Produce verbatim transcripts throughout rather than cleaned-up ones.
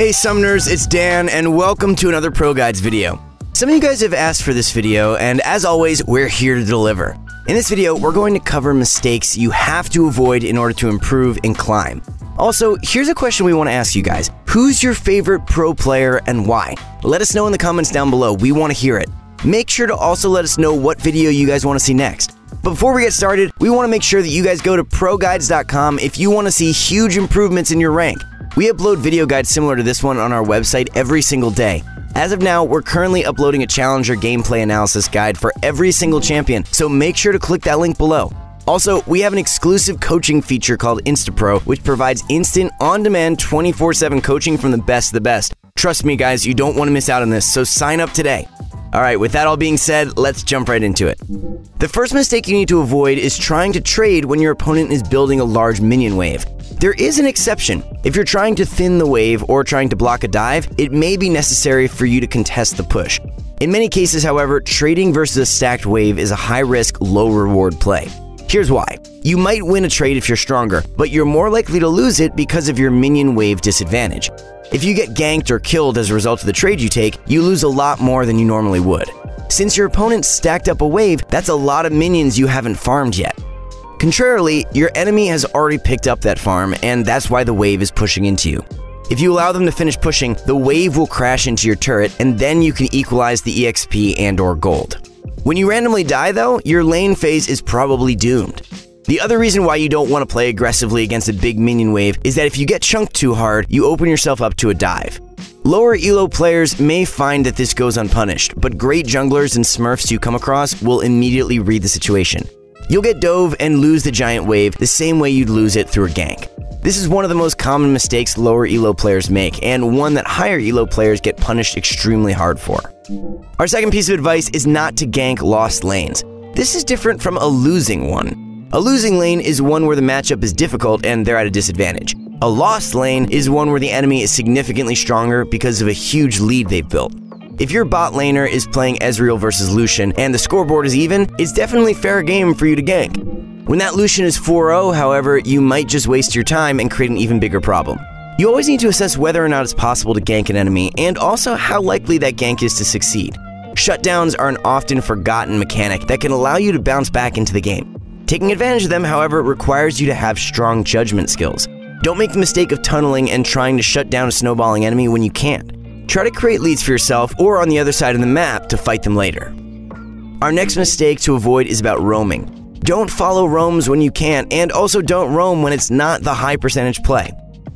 Hey Summoners, it's Dan, and welcome to another ProGuides video. Some of you guys have asked for this video, and as always, we're here to deliver. In this video, we're going to cover mistakes you have to avoid in order to improve and climb. Also, here's a question we want to ask you guys. Who's your favorite pro player and why? Let us know in the comments down below, we want to hear it. Make sure to also let us know what video you guys want to see next. Before we get started, we want to make sure that you guys go to pro guides dot com if you want to see huge improvements in your rank. We upload video guides similar to this one on our website every single day. As of now, we're currently uploading a Challenger gameplay analysis guide for every single champion, so make sure to click that link below. Also, we have an exclusive coaching feature called Instapro, which provides instant, on-demand, twenty-four seven coaching from the best of the best. Trust me guys, you don't want to miss out on this, so sign up today. Alright, with that all being said, let's jump right into it. The first mistake you need to avoid is trying to trade when your opponent is building a large minion wave. There is an exception. If you're trying to thin the wave or trying to block a dive, it may be necessary for you to contest the push. In many cases, however, trading versus a stacked wave is a high-risk, low-reward play. Here's why. You might win a trade if you're stronger, but you're more likely to lose it because of your minion wave disadvantage. If you get ganked or killed as a result of the trade you take, you lose a lot more than you normally would. Since your opponent stacked up a wave, that's a lot of minions you haven't farmed yet. Contrarily, your enemy has already picked up that farm, and that's why the wave is pushing into you. If you allow them to finish pushing, the wave will crash into your turret, and then you can equalize the E X P and or gold. When you randomly die though, your lane phase is probably doomed. The other reason why you don't want to play aggressively against a big minion wave is that if you get chunked too hard, you open yourself up to a dive. Lower E L O players may find that this goes unpunished, but great junglers and smurfs you come across will immediately read the situation. You'll get dove and lose the giant wave the same way you'd lose it through a gank. This is one of the most common mistakes lower E L O players make, and one that higher E L O players get punished extremely hard for. Our second piece of advice is not to gank lost lanes. This is different from a losing one. A losing lane is one where the matchup is difficult and they're at a disadvantage. A lost lane is one where the enemy is significantly stronger because of a huge lead they've built. If your bot laner is playing Ezreal versus Lucian and the scoreboard is even, it's definitely fair game for you to gank. When that Lucian is four oh, however, you might just waste your time and create an even bigger problem. You always need to assess whether or not it's possible to gank an enemy, and also how likely that gank is to succeed. Shutdowns are an often forgotten mechanic that can allow you to bounce back into the game. Taking advantage of them, however, requires you to have strong judgment skills. Don't make the mistake of tunneling and trying to shut down a snowballing enemy when you can't. Try to create leads for yourself or on the other side of the map to fight them later. Our next mistake to avoid is about roaming. Don't follow roams when you can, and also don't roam when it's not the high percentage play.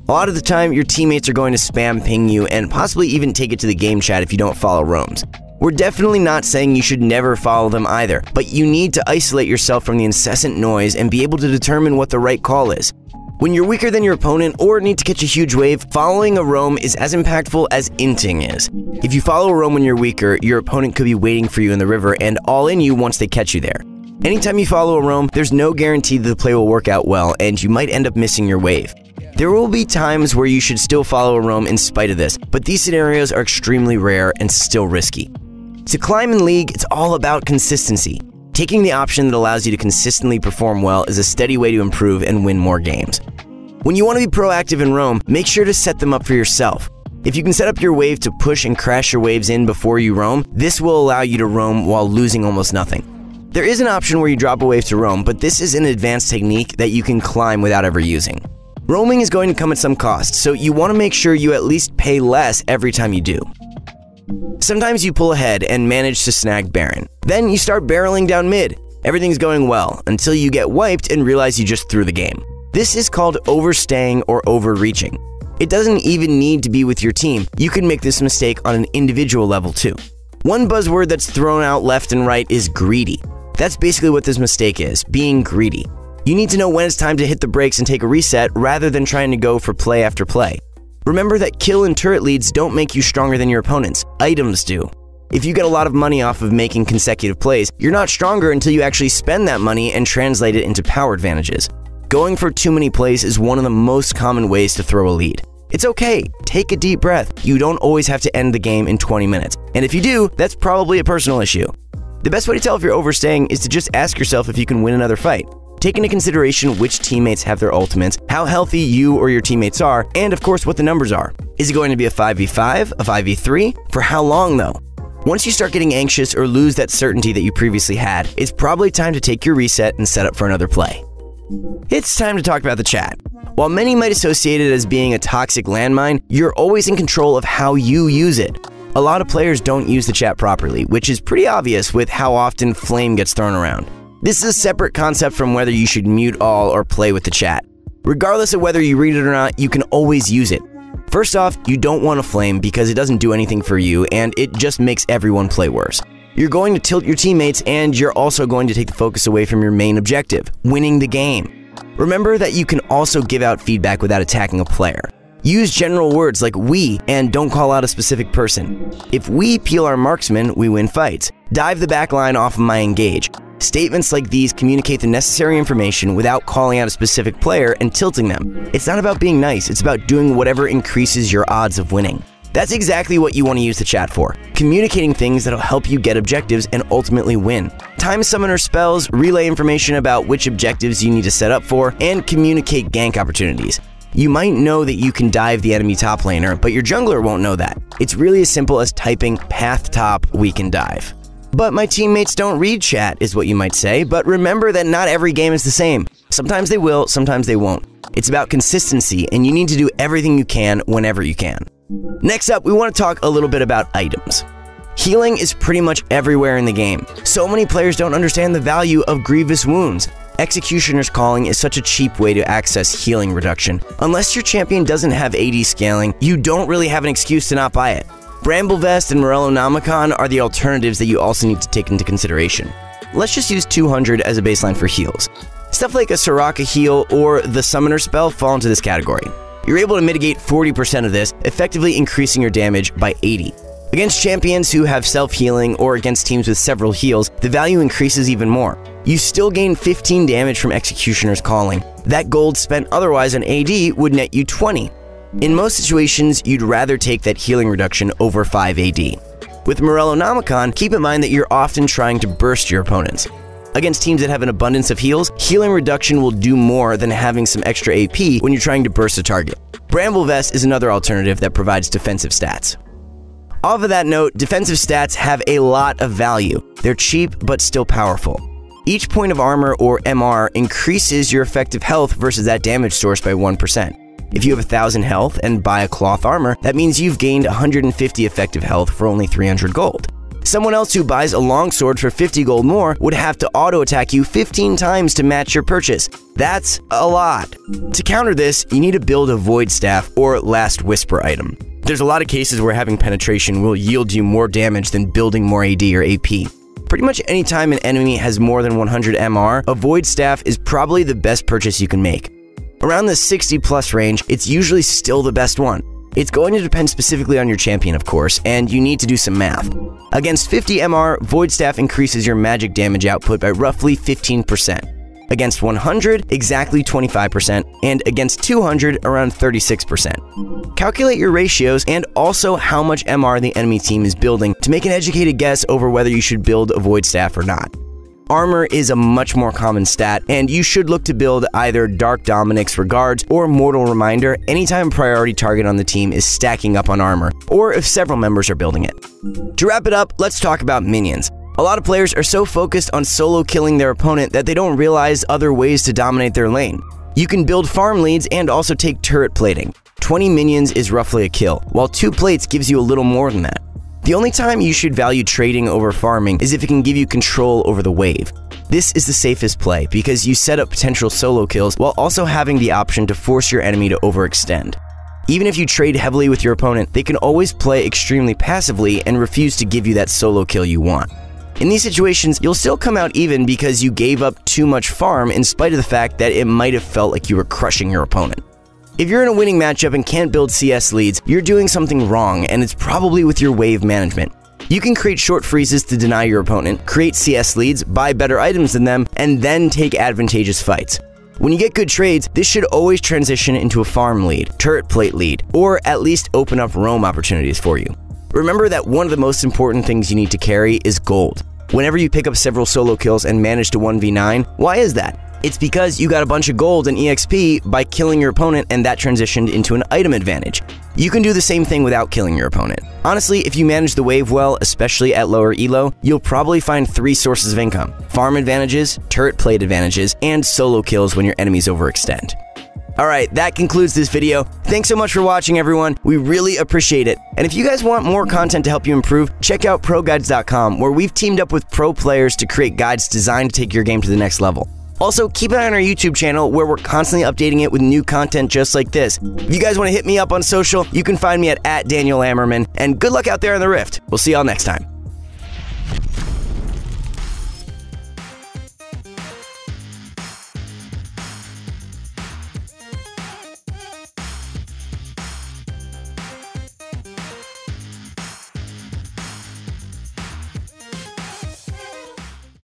A lot of the time, your teammates are going to spam ping you and possibly even take it to the game chat if you don't follow roams. We're definitely not saying you should never follow them either, but you need to isolate yourself from the incessant noise and be able to determine what the right call is. When you're weaker than your opponent or need to catch a huge wave, following a roam is as impactful as inting is. If you follow a roam when you're weaker, your opponent could be waiting for you in the river and all in you once they catch you there. Anytime you follow a roam, there's no guarantee that the play will work out well and you might end up missing your wave. There will be times where you should still follow a roam in spite of this, but these scenarios are extremely rare and still risky. To climb in League, it's all about consistency. Taking the option that allows you to consistently perform well is a steady way to improve and win more games. When you want to be proactive in roam, make sure to set them up for yourself. If you can set up your wave to push and crash your waves in before you roam, this will allow you to roam while losing almost nothing. There is an option where you drop a wave to roam, but this is an advanced technique that you can climb without ever using. Roaming is going to come at some cost, so you want to make sure you at least pay less every time you do. Sometimes you pull ahead and manage to snag Baron. Then you start barreling down mid. Everything's going well until you get wiped and realize you just threw the game. This is called overstaying or overreaching. It doesn't even need to be with your team. You can make this mistake on an individual level too. One buzzword that's thrown out left and right is greedy. That's basically what this mistake is, being greedy. You need to know when it's time to hit the brakes and take a reset rather than trying to go for play after play. Remember that kill and turret leads don't make you stronger than your opponents, items do. If you get a lot of money off of making consecutive plays, you're not stronger until you actually spend that money and translate it into power advantages. Going for too many plays is one of the most common ways to throw a lead. It's okay, take a deep breath. You don't always have to end the game in twenty minutes, and if you do, that's probably a personal issue. The best way to tell if you're overstaying is to just ask yourself if you can win another fight. Take into consideration which teammates have their ultimates, how healthy you or your teammates are, and of course what the numbers are. Is it going to be a five v five, a five v three? For how long though? Once you start getting anxious or lose that certainty that you previously had, it's probably time to take your reset and set up for another play. It's time to talk about the chat. While many might associate it as being a toxic landmine, you're always in control of how you use it. A lot of players don't use the chat properly, which is pretty obvious with how often flame gets thrown around. This is a separate concept from whether you should mute all or play with the chat. Regardless of whether you read it or not, you can always use it. First off, you don't want to flame because it doesn't do anything for you and it just makes everyone play worse. You're going to tilt your teammates and you're also going to take the focus away from your main objective, winning the game. Remember that you can also give out feedback without attacking a player. Use general words like we and don't call out a specific person. If we peel our marksman, we win fights. Dive the backline off of my engage. Statements like these communicate the necessary information without calling out a specific player and tilting them. It's not about being nice, it's about doing whatever increases your odds of winning. That's exactly what you want to use the chat for, communicating things that'll help you get objectives and ultimately win. Time summoner spells, relay information about which objectives you need to set up for, and communicate gank opportunities. You might know that you can dive the enemy top laner, but your jungler won't know that. It's really as simple as typing path top, we can dive. But my teammates don't read chat is what you might say, but remember that not every game is the same. Sometimes they will, sometimes they won't. It's about consistency and you need to do everything you can whenever you can. Next up, we want to talk a little bit about items. Healing is pretty much everywhere in the game. So many players don't understand the value of grievous wounds. Executioner's Calling is such a cheap way to access healing reduction. Unless your champion doesn't have A D scaling, you don't really have an excuse to not buy it. Bramble Vest and Morellonomicon are the alternatives that you also need to take into consideration. Let's just use two hundred as a baseline for heals. Stuff like a Soraka heal or the summoner spell fall into this category. You're able to mitigate forty percent of this, effectively increasing your damage by eighty. Against champions who have self-healing or against teams with several heals, the value increases even more. You still gain fifteen damage from Executioner's Calling. That gold spent otherwise on A D would net you twenty. In most situations, you'd rather take that healing reduction over five A D. With Morellonomicon, keep in mind that you're often trying to burst your opponents. Against teams that have an abundance of heals, healing reduction will do more than having some extra A P when you're trying to burst a target. Bramble Vest is another alternative that provides defensive stats. Off of that note, defensive stats have a lot of value. They're cheap, but still powerful. Each point of armor, or M R, increases your effective health versus that damage source by one percent. If you have one thousand health and buy a cloth armor, that means you've gained one hundred fifty effective health for only three hundred gold. Someone else who buys a longsword for fifty gold more would have to auto-attack you fifteen times to match your purchase. That's a lot. To counter this, you need to build a Void Staff or Last Whisper item. There's a lot of cases where having penetration will yield you more damage than building more A D or A P. Pretty much any time an enemy has more than one hundred M R, a Void Staff is probably the best purchase you can make. Around the sixty plus range, it's usually still the best one. It's going to depend specifically on your champion, of course, and you need to do some math. Against fifty M R, Void Staff increases your magic damage output by roughly fifteen percent. Against one hundred, exactly twenty-five percent, and against two hundred, around thirty-six percent. Calculate your ratios and also how much M R the enemy team is building to make an educated guess over whether you should build a Void Staff or not. Armor is a much more common stat, and you should look to build either Dark Dominik's Regards or Mortal Reminder anytime a priority target on the team is stacking up on armor, or if several members are building it. To wrap it up, let's talk about minions. A lot of players are so focused on solo killing their opponent that they don't realize other ways to dominate their lane. You can build farm leads and also take turret plating. twenty minions is roughly a kill, while two plates gives you a little more than that. The only time you should value trading over farming is if it can give you control over the wave. This is the safest play because you set up potential solo kills while also having the option to force your enemy to overextend. Even if you trade heavily with your opponent, they can always play extremely passively and refuse to give you that solo kill you want. In these situations, you'll still come out even because you gave up too much farm in spite of the fact that it might have felt like you were crushing your opponent. If you're in a winning matchup and can't build C S leads, you're doing something wrong, and it's probably with your wave management. You can create short freezes to deny your opponent, create C S leads, buy better items than them, and then take advantageous fights. When you get good trades, this should always transition into a farm lead, turret plate lead, or at least open up roam opportunities for you. Remember that one of the most important things you need to carry is gold. Whenever you pick up several solo kills and manage to one v nine, why is that? It's because you got a bunch of gold and E X P by killing your opponent, and that transitioned into an item advantage. You can do the same thing without killing your opponent. Honestly, if you manage the wave well, especially at lower elo, you'll probably find three sources of income: farm advantages, turret plate advantages, and solo kills when your enemies overextend. Alright, that concludes this video. Thanks so much for watching, everyone. We really appreciate it. And if you guys want more content to help you improve, check out pro guides dot com, where we've teamed up with pro players to create guides designed to take your game to the next level. Also, keep an eye on our YouTube channel, where we're constantly updating it with new content just like this. If you guys want to hit me up on social, you can find me at, at Daniel Ammerman, and good luck out there on the Rift. We'll see y'all next time.